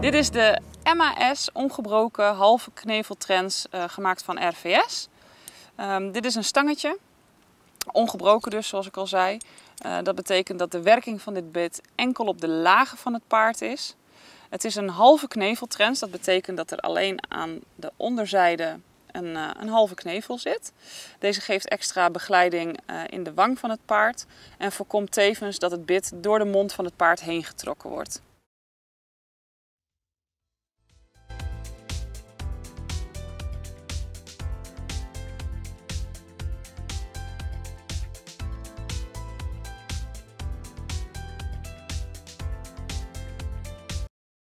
Dit is de MAS Ongebroken Halve Kneveltrans gemaakt van RVS. Dit is een stangetje, ongebroken dus zoals ik al zei. Dat betekent dat de werking van dit bit enkel op de lagen van het paard is. Het is een halve kneveltrans, dat betekent dat er alleen aan de onderzijde een halve knevel zit. Deze geeft extra begeleiding in de wang van het paard en voorkomt tevens dat het bit door de mond van het paard heen getrokken wordt.